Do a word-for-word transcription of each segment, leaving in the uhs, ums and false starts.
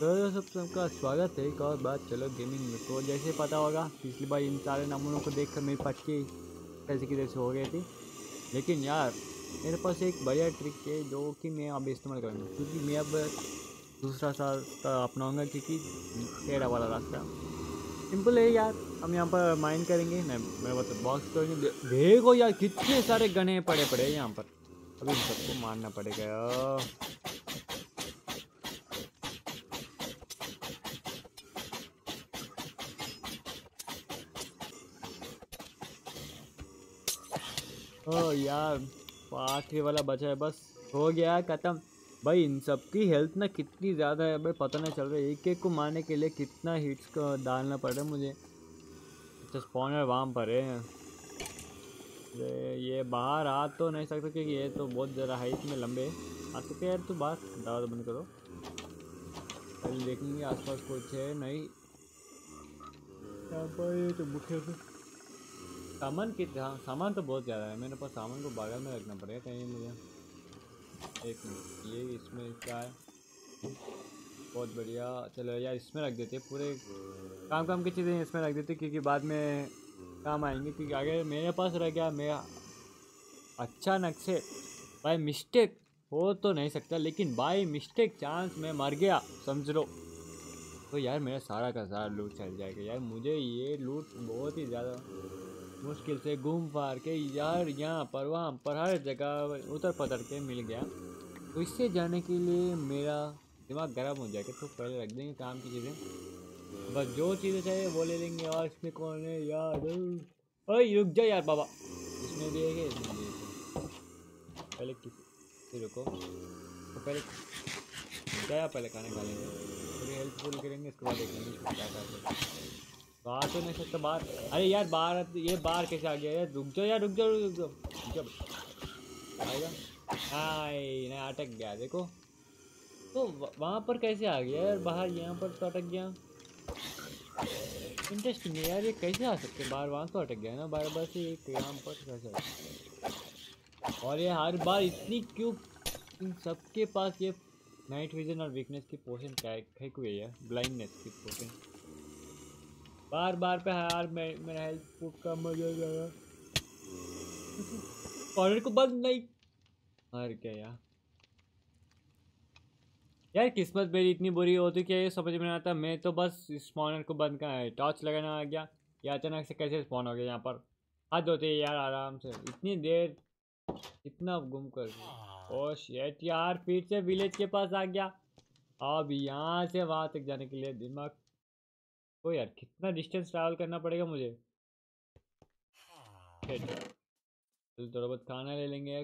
दोस्तों सब सबका स्वागत है एक और बात चलो गेमिंग में। तो जैसे पता होगा पिछली बार इन सारे नमूनों को देखकर मेरी पटकी पैसे की जैसे हो गई थी, लेकिन यार मेरे पास एक बढ़िया ट्रिक है जो कि मैं अब इस्तेमाल करूँगा, क्योंकि मैं अब दूसरा रास्ता अपनाऊँगा क्योंकि टेढ़ा वाला रास्ता सिंपल है यार। हम यहाँ पर माइन करेंगे, नहीं मैं मतलब बॉक्स करेंगे। देखो यार कितने सारे गने पड़े पड़े हैं यहाँ पर, अभी सबको मारना पड़ेगा। ओ यार आखिरी वाला बचा है, बस हो गया खत्म। भाई इन सब की हेल्थ ना कितनी ज़्यादा है भाई, पता नहीं चल रहा है। एक एक को मारने के लिए कितना हिट्स को डालना पड़ रहा है मुझे। अच्छा स्पॉनर वहाँ पर है, ये बाहर आ तो नहीं सकता क्योंकि ये तो बहुत ज़रा हाइट में लंबे आ सकते यार। तो बात दावा बंद करो, पहले देखेंगे आसपास कुछ है नहीं। ये तो मुख्य सामान की सामान तो बहुत ज़्यादा है, मेरे पास सामान को बाजार में रखना पड़ेगा कहीं मुझे। एक मिनट, ये इसमें क्या है? बहुत बढ़िया, चलो यार इसमें रख देते पूरे काम काम की चीज़ें इसमें रख देते क्योंकि बाद में काम आएंगे। क्योंकि अगर मेरे पास रह गया मेरा अचानक से बाय मिस्टेक हो तो नहीं सकता, लेकिन बाय मिस्टेक चांस मैं मर गया समझ लो, तो यार मेरा सारा का सारा लूट चल जाएगा। यार मुझे ये लूट बहुत ही ज़्यादा मुश्किल से घूम फार के यार यहाँ पर वहाँ पर हर जगह उतर पतर के मिल गया, तो इससे जाने के लिए मेरा दिमाग गर्म हो जाएगा। तो पहले रख देंगे काम की चीज़ें, बस जो चीज़ें चाहिए वो ले लेंगे। और इसमें कौन है यार? अरे रुक जा यार बाबा, इसमें दिए गए इसमें दिए पहले किसी रुको तो पहले जाया पहले खाने खा लेंगे, पूरी हेल्पफुल करेंगे, इसके बाद देखेंगे। बाहर तो नहीं सकता बाहर, अरे यार बाहर ये बाहर कैसे आ गया यार? रुक जाओ यार रुक जाओ रुक जाओ आएगा आई नहीं अटक गया देखो, तो वहाँ पर कैसे आ गया यार बाहर? यहाँ पर तो अटक गया, इंटरेस्टिंग है यार ये कैसे आ सकते बाहर? वहाँ तो अटक गया ना बार बार से, एक यहाँ पर कैसे? और ये हर बार इतनी क्यों इन सबके पास ये नाइट विजन और वीकनेस की पोर्शन क्या हुई है, ब्लाइंडनेस की पोर्शन बार बार पे हार में, मेरा हेल्थ कम हो जाएगा। कॉर्नर को बंद नहीं हार क्या यार, यार किस्मत मेरी इतनी बुरी होती क्या ये समझ में नहीं आता। मैं तो बस स्पॉनर को बंद करा है, टॉर्च लगाना आ गया या अचानक से कैसे स्पॉन हो गया यहाँ पर? हद होती है यार, आराम से इतनी देर इतना घूम कर। ओ शिट यार फिर से विलेज के पास आ गया। अब यहाँ से वहाँ तक जाने के लिए दिमाग ओ यार कितना डिस्टेंस ट्रैवल करना पड़ेगा मुझे। चलो थोड़ा बहुत खाना ले लेंगे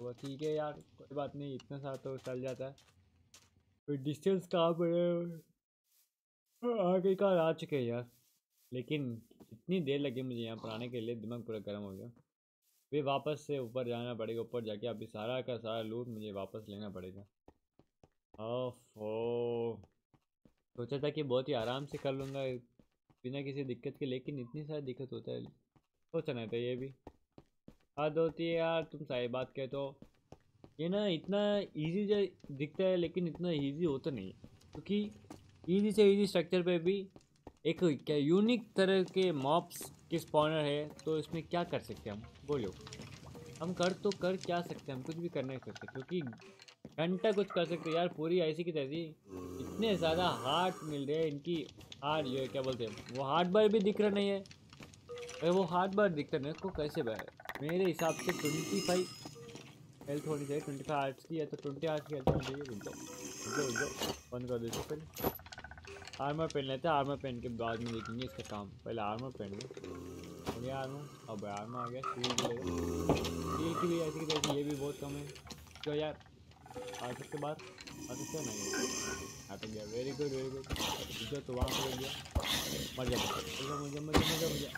वो ठीक है यार, कोई बात नहीं इतना साथ तो चल जाता है। तो डिस्टेंस कहाँ पड़े आगे का आ चुके हैं यार, लेकिन इतनी देर लगी मुझे यहाँ पर आने के लिए, दिमाग पूरा गर्म हो गया। फिर वापस से ऊपर जाना पड़ेगा, ऊपर जाके अभी सारा का सारा लूट मुझे वापस लेना पड़ेगा। ओफो सोचा था कि बहुत ही आराम से कर लूँगा बिना किसी दिक्कत के, लेकिन इतनी सारी दिक्कत होता है सोचा नहीं था ये भी। हद होती है यार तुम सारी बात कहते हो, ये ना इतना इजी जो दिखता है लेकिन इतना इजी होता नहीं है, क्योंकि इजी से इजी स्ट्रक्चर पे भी एक क्या यूनिक तरह के मॉब्स के स्पॉनर है, तो इसमें क्या कर सकते हैं हम बोलो? हम कर तो कर क्या सकते हैं, हम कुछ भी कर नहीं सकते क्योंकि घंटा कुछ कर सकते यार। पूरी ऐसी की तैसी इतने ज़्यादा हार्ट मिल रहे हैं, इनकी हार्ट जो है क्या बोलते हैं वो हार्ट बार भी दिख रहा नहीं है, अरे वो हार्ट बार दिखता नहीं उसको कैसे बार? मेरे हिसाब से ट्वेंटी फाइव हेल्थ होनी चाहिए, ट्वेंटी फाइव हार्ट्स की है तो ट्वेंटी हार्ट की हेल्थ होनी चाहिए। उनको बंद कर देते, पहले आर्मर पेन लेते हैं, आर्मर पेन के बाद में देखेंगे इसका काम। पहले आर्मर पेन हो गया आर्मर, अब आर्मर आ गया स्टील की भी ऐसी की तैसी, ये भी बहुत कम है तो यार आ सकते बाहर आ सकते नहीं आता गया। वेरी गुड वेरी गुड जो तो वहाँ पर गया मर जाता मुझे मजा मजा मुझे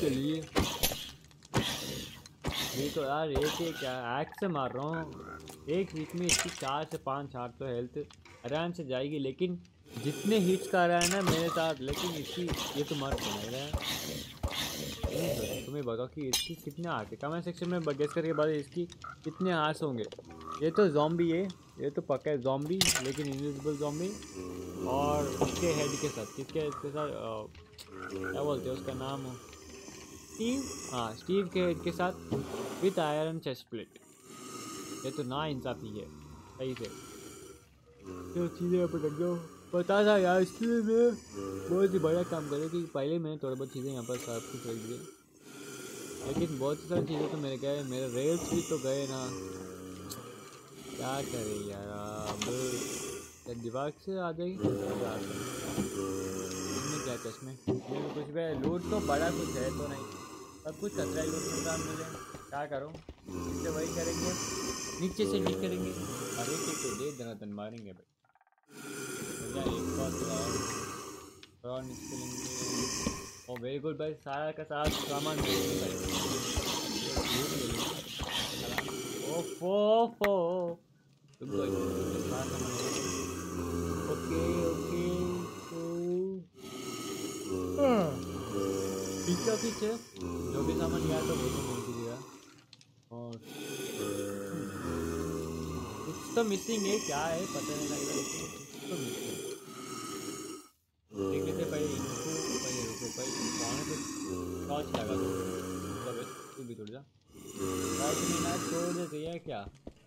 चलिए। ये तो यार एक एक एक्ट से मार रहा हूँ, एक वीक में इसकी चार से पाँच हार तो हेल्थ आराम से जाएगी, लेकिन जितने हिट्स का रहा है ना मेरे साथ, लेकिन इसकी ये तो मर नहीं रहा है तुम्हें बगा कि इसकी कितने हाथ है। कमेंट सेक्शन में गेस करके बताओ इसकी कितने हाथ होंगे। ये तो जॉम्बी है, ये तो पक्का है जॉम्बी, लेकिन इनविजिबल जॉम्बी और इसके हेड के साथ किसके इसके साथ आ, क्या बोलते हैं उसका नाम, स्टीव, हाँ स्टीव के हेड के साथ विथ आयरन चेस्ट प्लेट। ये तो ना इंसाफी है सही से, तो चीज़ें पटक दो पता था यार। इसलिए मैं बहुत ही बड़ा काम करूँ कि पहले मैंने थोड़ा बहुत चीज़ें यहाँ पर साफ कुछ रख दी, लेकिन बहुत सारी चीज़ें तो मेरे गए, मेरे रेल्स भी तो गए ना, क्या करें यार। अब दिमाग से आ जाएगी इसमें क्या चश्मे मेरे कुछ भी लूट तो बड़ा कुछ है तो नहीं, सब कुछ कचरा ही लूट होगा मुझे, क्या करूँ। इससे वही करेंगे नीचे से ठीक करेंगे और एक एक को दे धना धन मारेंगे भाई। तो एक बार और और निकलेंगे। और वेरी गुड भाई, सारा का सारा सामान ओफो फो ओके ओके। पीछे पीछे जो भी सामान लिया तो वो तो कीजिएगा। और तो मिसिंग है क्या है पता नहीं लग रहा है, तो मिसिंग देख लेते पहले इनको, पहले रुको पहले कौन पे टॉर्च लगा दो, मतलब तू भी थोड़ा टॉर्च में ना छोड़ देते यार क्या।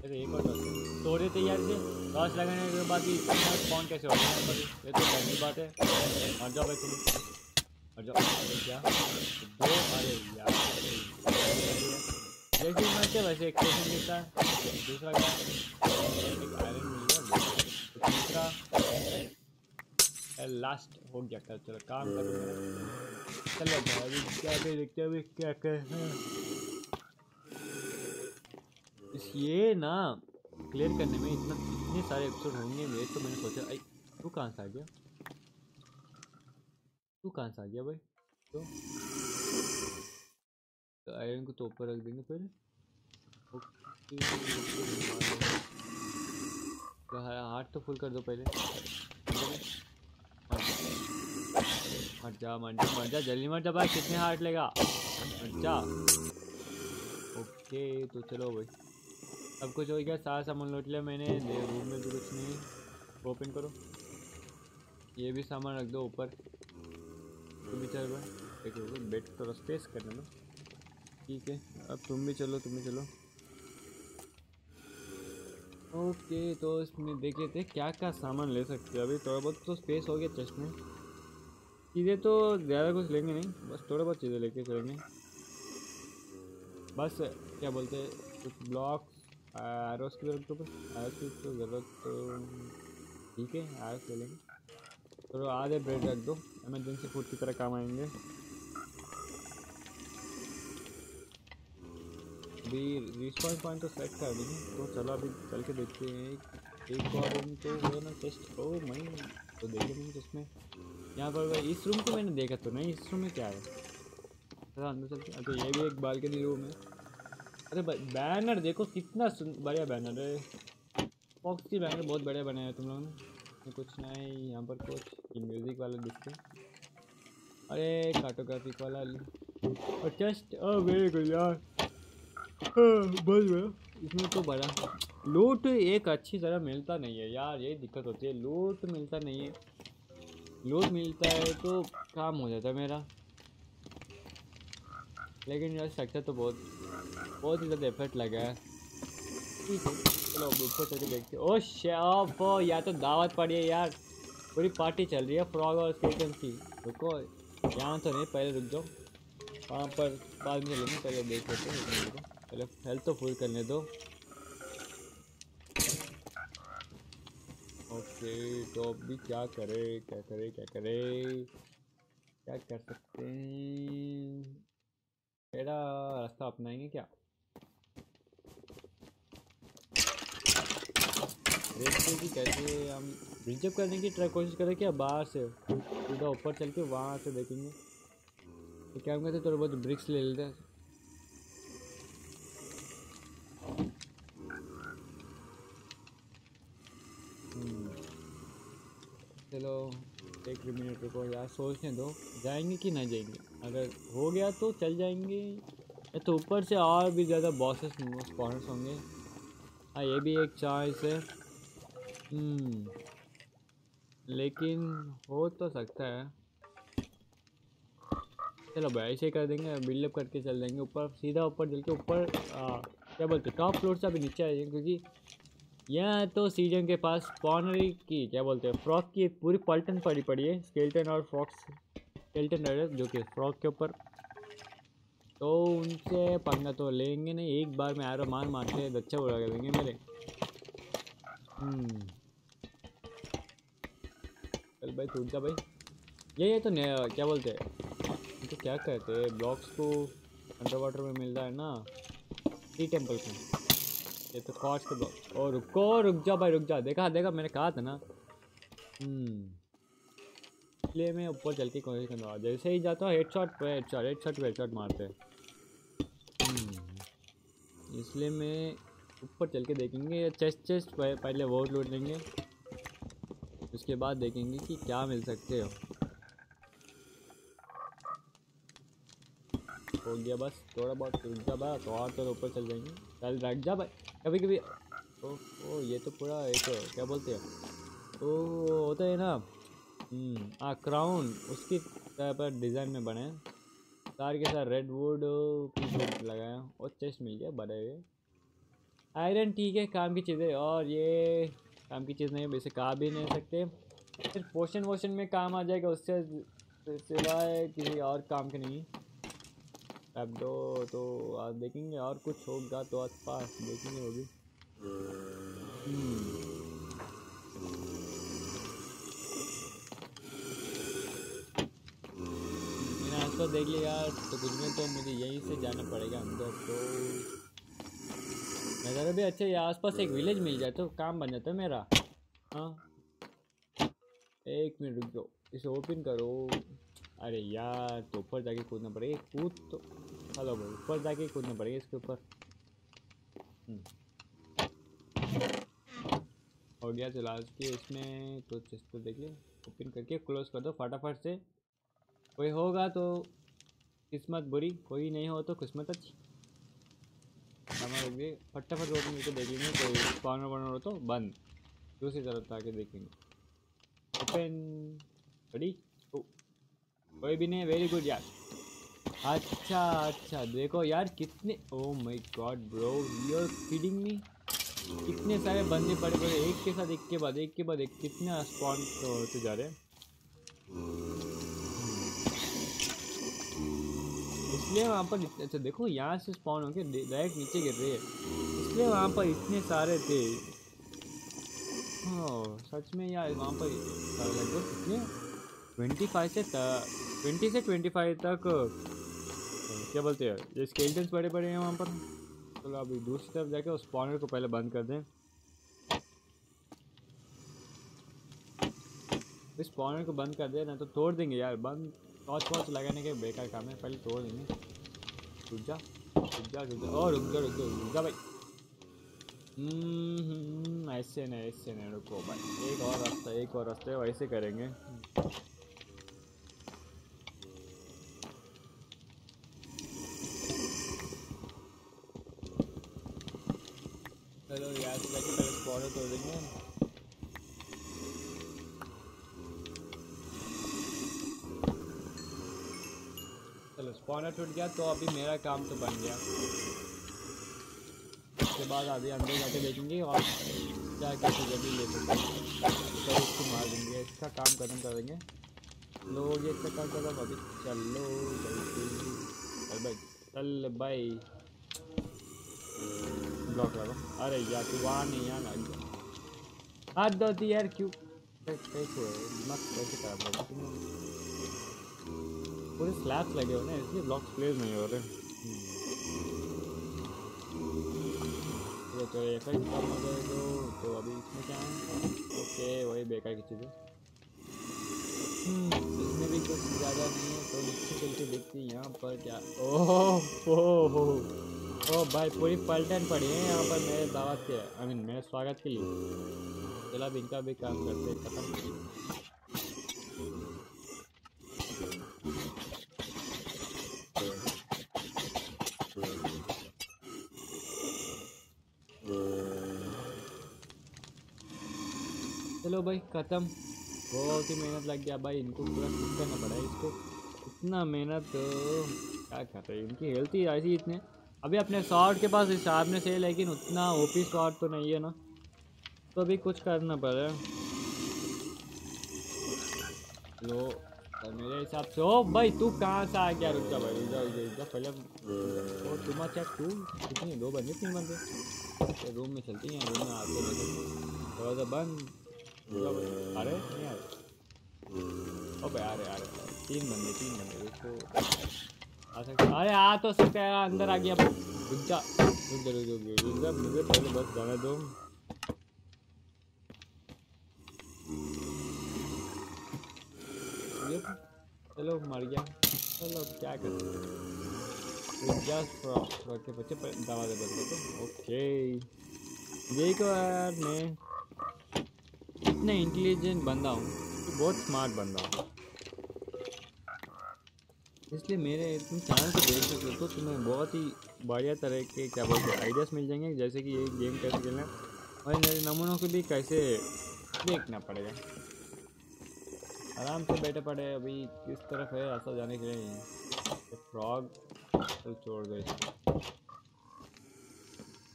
अरे एक और टॉर्च छोड़ देते यार से, टॉर्च लगाने के बाद भी कौन कैसे होता है, ये तो पहली बात है। हट जाओ भाई तुम, हट जाओ क्या दो, अरे यार जैसे मारते वैसे एक सेशन मिलता है, दूसरा क्या एक आयरन मिलेगा, तीसरा लास्ट हो गया था। चलो काम करो, चलो भाई क्या भी देखते हैं क्या कर। ये ना क्लियर करने में इतना इतने सारे एपिसोड होंगे मेरे, तो मैंने सोचा आई तू कहाँ से आ गया, तू कहाँ से आ गया भाई। तो तो आयरन को तो ऊपर रख देंगे फिर तो हाथ तो फुल कर दो पहले। मर जा मर जा मर जा जल्दी मर जा भाई, कितने हार्ट लेगा मर जा। ओके तो चलो भाई सब कुछ हो गया, सारा सामान लौट लिया मैंने। रूम में भी कुछ नहीं, ओपन करो ये भी सामान रख दो ऊपर। तुम भी चल भाई, एक बेड थोड़ा स्पेस कर देना ठीक है। अब तुम भी चलो, तुम भी चलो। ओके तो इसमें देख लेते क्या क्या सामान ले सकते हैं। अभी थोड़ा बहुत तो स्पेस हो गया चेस्ट में, चीज़ें तो ज़्यादा कुछ लेंगे नहीं, बस थोड़ा बहुत चीज़ें लेके चलेंगे। बस क्या बोलते हैं कुछ ब्लॉक्स आयरस की जरूरत, तो आयरस की तो ज़रूरत तो ठीक है आयरस ले लेंगे। तो आधे ब्रेड रख दो, एमरजेंसी फूड की तरह काम आएंगे। अभी रिस्पॉन्स पॉइंट तो सेलेक्ट कर देंगे, तो चलो अभी चल के देखते हैं। एक और रूम तो वो ना टेस्ट ओ मई तो देखे नहीं जिसमें यहाँ पर, इस रूम को मैंने देखा तो नहीं, इस रूम में क्या है अंदर चलते। अच्छा ये भी एक बालकनी रूम है। अरे बैनर देखो कितना बढ़िया बैनर है, फॉक्स की बैनर बहुत बढ़िया बनाया है तुम लोगों ने। कुछ नहीं यहाँ पर, कुछ म्यूज़िक वाला दिखते, अरे कार्टोग्राफिक वाला और टेस्ट ओ वेरी गुड यार। बस इसमें तो बड़ा लूट एक अच्छी तरह मिलता नहीं है यार, ये दिक्कत होती है, लूट मिलता नहीं है। लूट मिलता है तो काम हो जाता है मेरा, लेकिन यार स्ट्रक्चर तो बहुत बहुत ही ज़्यादा एफर्ट लगा है। ठीक है चलो ऊपर चल के देखते। ओ शेफ यार तो दावत पड़ी है यार, पूरी पार्टी चल रही है फ्रॉग और स्केल्टन की। रुको यहाँ तो नहीं, पहले रुक जाओ वहाँ पर, बाद में चलेंगे, पहले देख लेते हैं। पहले हेल्थ तो फुल करने दो। ओके तो अभी क्या करे क्या करे क्या करे क्या कर सकते हैं, मेरा रास्ता अपनाएंगे क्या। देखते कि कैसे हम रिजर्व करने की ट्राई कोशिश करें क्या, बाहर से सीधा ऊपर चल के वहाँ से देखेंगे। तो क्या कहते हैं थोड़ा बहुत ब्रिक्स ले लेते हैं। चलो एक मिनट रुको यार सोचने दो, जाएंगे कि ना जाएंगे। अगर हो गया तो चल जाएंगे, तो ऊपर से और भी ज़्यादा बॉसेस स्पॉन्स होंगे। हाँ ये भी एक चांस है, लेकिन हो तो सकता है। चलो भाई ऐसे कर देंगे, बिल्डअप करके चल देंगे ऊपर, सीधा ऊपर चल के ऊपर क्या बोलते टॉप फ्लोर से अभी नीचे आ जाएंगे, क्योंकि यह तो सीजन के पास स्पॉनरी की क्या बोलते हैं फ्रॉक की एक पूरी पलटन पड़ी पड़ी है, स्केल्टन और फ्रॉक्स स्केल्टन राइडर जो कि फ्रॉक के ऊपर, तो उनसे पंगा तो लेंगे नहीं। एक बार में आरो मार मार के अच्छा बुरा कर देंगे मेरे। चल भाई टूट जा भाई, ये ये तो क्या बोलते हैं तो क्या कहते हैं ब्लॉक्स को अंडर वाटर में मिल रहा है ना टी टेम्पल को, ये तो कॉस्ट के ब्लॉक। और रुको रुक जा भाई रुक जा, देखा देखा मैंने कहा था ना, इसलिए मैं ऊपर चल के कोशिश करूँगा। जैसे ही जाता हूँ हेडशॉट पे हेडशॉट हेडशॉट पे हेडशॉट मारते हैं, इसलिए मैं ऊपर चल के देखेंगे चेस्ट चेस्ट पहले वो लूट लेंगे, उसके बाद देखेंगे कि क्या मिल सकते हो। हो गया बस थोड़ा बहुत रुक जा भाई, तो और तो ऊपर चल जाएंगे। चल रख जा भाई, कभी कभी ओ ओ ये तो पूरा एक क्या बोलते हैं ओ होता है ना आ क्राउन, उसकी पर डिज़ाइन में बने तार के साथ रेड वुड लगाया और चेस्ट मिल गया बड़े हुए आयरन। ठीक है काम की चीज़ें, और ये काम की चीज़ नहीं वैसे कहा भी नहीं सकते, फिर पोशन वोशन में काम आ जाएगा, उससे सिवाय किसी और काम के नहीं। अब दो तो आज देखेंगे और कुछ होगा तो आस पास देखेंगे होगी। तो देख लिया यार, तो कुछ में तो मुझे यहीं से जाना पड़ेगा अंदर, तो नज़ारा भी अच्छा है। आसपास एक विलेज मिल जाए तो काम बन जाता है मेरा। हाँ एक मिनट रुक जाओ, इसे ओपन करो। अरे यार तो ऊपर जाके कूदना पड़ेगा, कूद तो हेलो भाई, ऊपर जाके कूदना पड़ेगा इसके ऊपर। हो गया चला के इसमें तो इसको देखिए ओपन करके क्लोज कर दो फटाफट से। कोई होगा तो किस्मत बुरी, कोई नहीं हो तो किस्मत अच्छी। हमारे फटाफट रोड में देखेंगे कोई कॉर्नर वार्नर हो तो बंद, दूसरी तरफ जाके देखेंगे ओपन बड़ी ओ कोई भी नहीं। वेरी गुड यार, अच्छा अच्छा देखो यार कितने oh my god bro you are kidding me, कितने सारे बंदे पड़े पड़े एक के साथ एक के बाद एक के बाद एक, कितने स्पॉन होते जा रहे हैं इसलिए वहाँ पर। अच्छा देखो यहाँ से स्पॉन होके डायरेक्ट नीचे गिर रही है, इसलिए वहाँ पर इतने सारे थे। हाँ सच में यार वहाँ पर लगभग कितने ट्वेंटी फाइव से ट्वेंटी से ट्वेंटी फाइव तक क्या बोलते हैं ये स्केल्टन्स बड़े बड़े हैं वहाँ पर। चलो अभी दूसरी तरफ जाके उस स्पॉनर को पहले बंद कर दें, इस स्पॉनर को बंद कर दें ना तो तोड़ देंगे यार, बंद टॉर्च वॉच लगाने के बेकार काम है, पहले तोड़ देंगे। रुक जा रुक जा रुक जा और रुक जा रुक जा रुक जा भाई, ऐसे नहीं ऐसे नहीं रुको भाई, एक और रास्ता एक और रास्ता है वैसे करेंगे। चलो यार पहले स्पॉनर तोड़ देंगे। स्पॉनर टूट गया तो अभी मेरा काम तो बन गया, उसके बाद अभी अंदर जाके देखेंगे और जाके जल्दी ले लेंगे, तो उसको मार देंगे, इसका काम खत्म कर देंगे। लोग ये इसका काम खत्म, अभी चलो चल भाई चल भाई ब्लॉक लगा। अरे यार तू वहाँ नहीं यहाँ लग गया हाथ धोती यार, क्यों कैसे मत कैसे कर पूरे स्लैब्स लगे हो ना, इसलिए ब्लॉक्स प्लेस नहीं हो रहे। ये तो एक ही काम हो जाए तो तो अभी इसमें क्या है ओके वही बेकार की चीज़ें, इसमें भी कुछ ज़्यादा नहीं है। तो नीचे चलते देखते हैं यहाँ पर क्या। ओह ओह ओह भाई पूरी पलटन पड़ी है यहाँ पर मेरे दावत के आई मीन मेरे स्वागत के लिए। चला अब इनका भी काम करते खत्म। चलो भाई ख़त्म। बहुत ही मेहनत लग गया भाई, इनको पूरा कुछ करना पड़ा है इसको, इतना मेहनत क्या कर रही है। इनकी हेल्थ ही ऐसी इतने, अभी अपने शॉर्ट के पास शार्पनेस है लेकिन उतना ओपी शॉर्ट तो नहीं है ना, तो अभी कुछ करना पड़ा है। लो मेरे हिसाब से, ओ भाई तू कहाँ से आ गया? रुक जा भाई, रुक जा रुक जा पहले और तुम अच्छा तू कितनी दो बंदे तीन बंदे रूम में चलती हैं, रूम में आते थोड़ा सा बंद। अरे नहीं यार, ओ भाई अरे अरे तीन बंदे तीन बंदे उसको आ सकते, अरे आ तो सकते हैं, अंदर आ गया। रुक जा रुक जा रुक रुक जा मुझे पहले बस जाने दो। चलो मर गया, चलो क्या करें, जस्ट बच्चे बच्चे दवा दे बच्चे। ओके देखो यार मैं इतना इंटेलिजेंट बंदा हूँ, बहुत स्मार्ट बंदा हूँ, इसलिए मेरे तुम चैनल को देख सकते हो तो तुम्हें बहुत ही बढ़िया तरह के क्या बोलते हैं आइडियाज़ मिल जाएंगे, जैसे कि ये गेम कैसे खेलना है और नमूनों को भी कैसे देखना पड़ेगा। आराम से बैठे पड़े, अभी किस तरफ है रास्ता जाने के लिए? फ्रॉग तो छोड़ दे,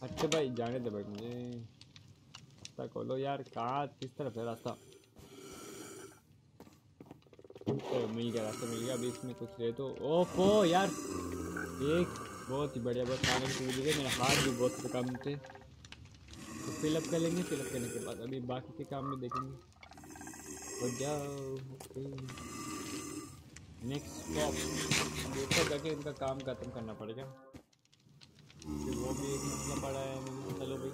अच्छा भाई जाने दे भाई मुझे, रास्ता खोलो यार कहाँ किस तरफ है रास्ता। तो मिल गया रास्ता, मिल गया। अभी इसमें कुछ ले तो, ओफो यार एक बहुत ही बढ़िया बहुत खाने की चीज़ है, मेरे हाथ भी बहुत कम थे तो फिलअप कर लेंगे, फिलअप करने के बाद अभी बाकी के काम भी देखेंगे। नेक्स्ट देखो जाके इनका काम खत्म करना पड़ेगा, वो भी एक मसला पड़ा है। चलो भाई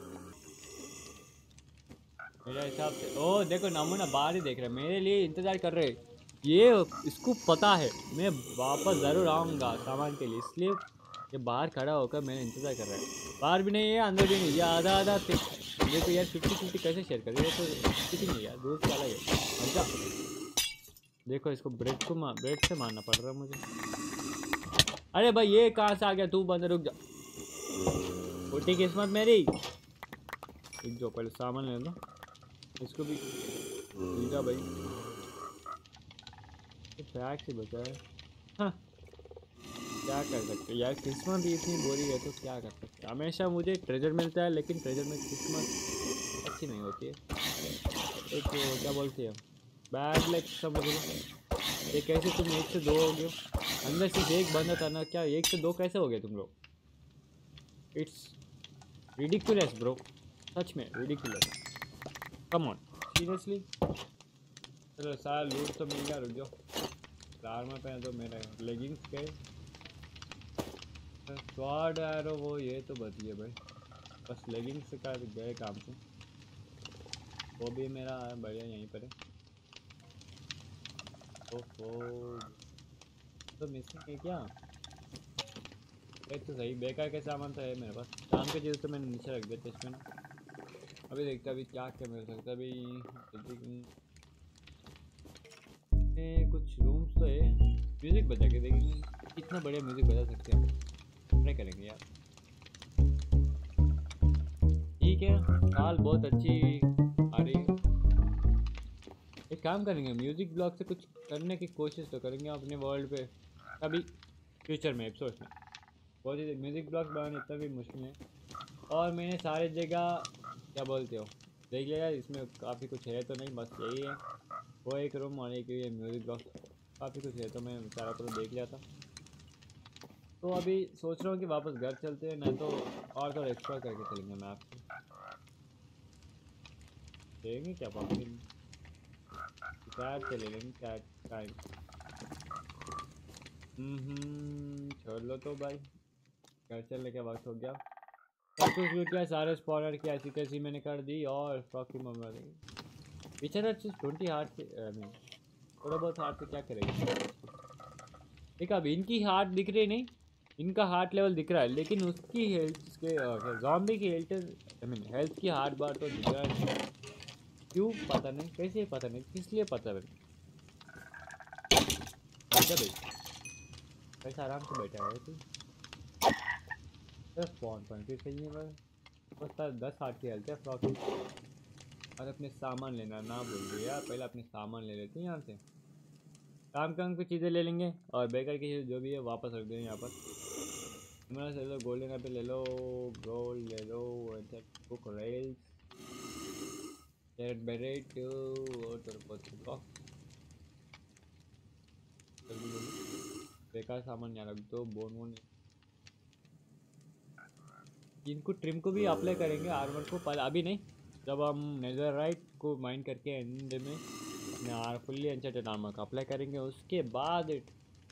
मेरा हिसाब से, ओ देखो नमूना बाहर ही देख रहा है, मेरे लिए इंतज़ार कर रहे, ये इसको पता है मैं वापस ज़रूर आऊँगा सामान के लिए, इसलिए ये बाहर खड़ा होकर मेरा इंतज़ार कर रहा है। बाहर भी नहीं है अंदर भी नहीं, ये आधा आधा ये तो यार फिफ्टी फिफ्टी कैसे शेयर कर, ये तो फिफ्टी नहीं यार रोज चला गया। अच्छा देखो इसको ब्रेड को मार, ब्रेड से मारना पड़ रहा है मुझे। अरे भाई ये कहाँ से आ गया तू बंदर? रुक जा छोटी किस्मत मेरी, एक जो पहले सामान ले लो, इसको भी जा भाई फ्रैक से बचा है। हाँ क्या कर सकते यार, किस्मत भी इतनी बोरी है तो क्या कर सकते। हमेशा मुझे ट्रेजर मिलता है लेकिन ट्रेजर में किस्मत अच्छी नहीं होती है, एक क्या बोलते हैं बैड लक समझ लो। ये कैसे तुम एक से दो हो गए अंदर से, एक बंदा था ना क्या, एक से दो कैसे हो गए तुम लोग? इट्स रिडिकुलस ब्रो, सच में रिडिकुलस, कम ऑन सीरियसली। चलो सारा लूट तो मिल गया, रुक जाओ आर्मर पहन दो, मेरा लेगिंग्स गए स्वाड एरो वो ये तो बतिए भाई, बस लेगिंग्स से का गए काम से, वो भी मेरा बढ़िया यहीं पर है। ओहो तो मिसिंग है क्या? एक तो सही बेकार के सामान था है मेरे पास, शाम के चीज़ तो मैंने नीचे रख दिया इसमें। अभी देखते अभी क्या क्या मिल सकता, अभी कुछ रूम्स तो है। म्यूज़िक बजा के देखेंगे कितना बढ़िया म्यूज़िक बजा सकते हैं, ट्राई करेंगे यार। ठीक है काल बहुत अच्छी, एक काम करेंगे म्यूजिक ब्लॉग से कुछ करने की कोशिश तो करेंगे अपने वर्ल्ड पे कभी फ्यूचर में एपिसोड में। बहुत ही म्यूज़िक ब्लॉग बनाना इतना भी मुश्किल है, और मैंने सारी जगह क्या बोलते हो देख लिया, इसमें काफ़ी कुछ है तो नहीं, बस यही है वो एक रूम और एक ये म्यूज़िक ब्लॉग, काफ़ी कुछ है तो मैं सारा पूरा देख लिया था। तो अभी सोच रहा हूँ कि वापस घर चलते हैं, नहीं तो और थोड़ा एक्सप्लोर करके चलेंगे मैप देखेंगे क्या पापी चले लेंगे क्या टाइम। हम्म छोड़ लो तो भाई घर चलने के वक्त हो गया, सब कुछ लूट लिया, सारे स्पॉनर की ऐसी कैसी मैंने कर दी, और फ्रॉक की मम्मा बेचारा ट्वेंटी हार्ट से थोड़ा बहुत हार्ट से क्या करेंगे। ठीक है अब इनकी हार्ट दिख रही नहीं, इनका हार्ट लेवल दिख रहा है लेकिन उसकी हेल्थ के जॉम्बी की हेल्थ आई मीन हेल्थ की हार्ट बार तो दिख रहा है, क्यों पता नहीं, कैसे पता नहीं, किस लिए पता नहीं। अच्छा भाई कैसा आराम से बैठा है तू, दस पॉइंट पॉइंट फिर सही है भाई, बस दस हाथ की हेल्थ है फ्रॉक। और अपने सामान लेना ना भूलिए यार, पहले अपने सामान ले लेते हैं यहाँ से, काम काम की चीज़ें ले लेंगे और बेकार की चीज़ जो भी है वापस रख देंगे यहाँ पर। मेरा ले लो गोल्ड, यहाँ पे ले लो गोल्ड, ले लो बुक रेल बेरेट और बेकार सामान यहाँ रख दो। बोन वोन इनको ट्रिम को भी अप्लाई करेंगे, आर्मर को पहले, अभी नहीं, जब हम नेदरराइट को माइंड करके एंड में फुल्ली एन्चेंटेड आर्मर का अप्लाई करेंगे उसके बाद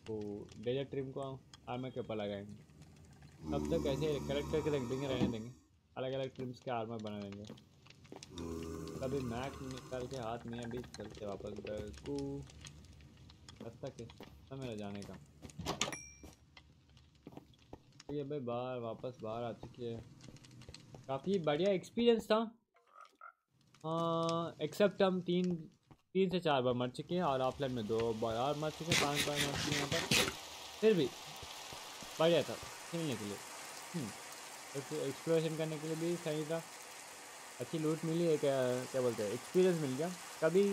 वो डेजर्ट ट्रिम को आर्मर के ऊपर लगाएंगे। तब तक ऐसे कलेक्ट करके रख देंगे, रहने देंगे, अलग अलग ट्रिम्स के आर्मर बना देंगे। तभी मैक्स निकाल के हाथ में अभी चलते वापस घर को, रास्ता किस मेरा जाने का। ये भाई बाहर वापस बाहर आ चुकी है, काफ़ी बढ़िया एक्सपीरियंस था। हाँ एक्सेप्ट हम तीन तीन से चार बार मर चुके हैं और ऑफलाइन में दो बार और मर चुके हैं, पाँच बार मर चुके हैं यहाँ पर, फिर भी बढ़िया था खेलने के लिए, एक्सप्लोरेशन करने के लिए भी सही था, अच्छी लूट मिली है, क्या क्या बोलते हैं एक्सपीरियंस मिल गया। कभी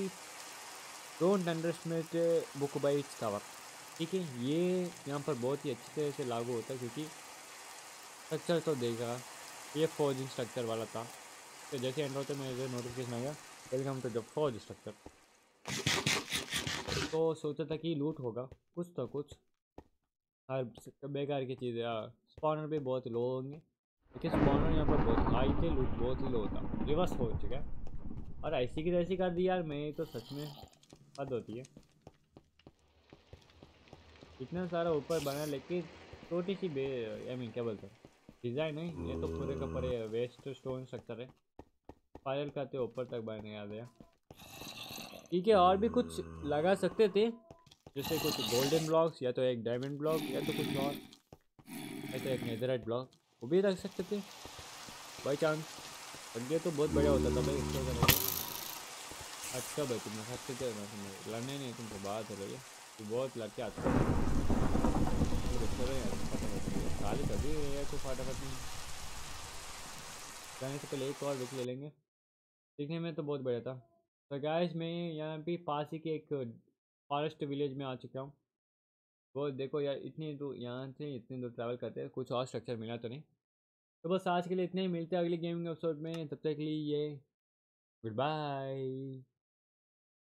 don't underestimate book by its cover, ठीक है, ये यहाँ पर बहुत ही अच्छी तरह से लागू होता है क्योंकि स्ट्रक्चर तो देगा, ये फौज स्ट्रक्चर वाला था। तो जैसे एंड होते मेरे नोटिफिकेशन आया वेलकम टू द फौज स्ट्रक्चर, तो सोचा था कि लूट होगा कुछ तो कुछ, हर बेकार की चीज़ें। स्पॉनर भी बहुत लो होंगे क्योंकि स्पॉनर यहाँ पर बहुत हाई थे, लूट बहुत ही लो होता, रिवर्स हो चुका है। और ऐसी की तैसी कर दी यार, मैं तो सच में हद होती है, इतना सारा ऊपर बना लेकिन छोटी सी बे आई मीन क्या बोलते हैं डिज़ाइन है ये, तो पूरे का पूरे वेस्ट स्टोन स्ट्रक्चर है, फाइनल करते ऊपर तक बने याद है। ठीक है, और भी कुछ लगा सकते थे जैसे कुछ गोल्डन ब्लॉक्स या तो एक डायमंड ब्लॉक या तो कुछ और या तो एक नेदरराइट ब्लॉक, वो भी रख सकते थे बाई चांस, ये तो बहुत बढ़िया होता था भाई इसको। अच्छा भाई तुमने सबसे ज़्यादा लड़ने नहीं, तुमको बात है भैया तो बहुत लड़के आते हैं खाली, कभी तो फटाफट नहीं जाने से पहले एक और बुक ले लेंगे, दिखने में तो बहुत बढ़िया था। तो गाइस मैं यहाँ भी पास ही के एक फॉरेस्ट विलेज में आ चुका हूँ, वो देखो यार इतनी दूर यहाँ से इतनी दूर ट्रैवल करते हैं, कुछ और स्ट्रक्चर मिला तो नहीं। तो बस आज के लिए इतने ही, मिलते हैं अगले गेमिंग एपिसोड में, तब तक के लिए गुड बाय।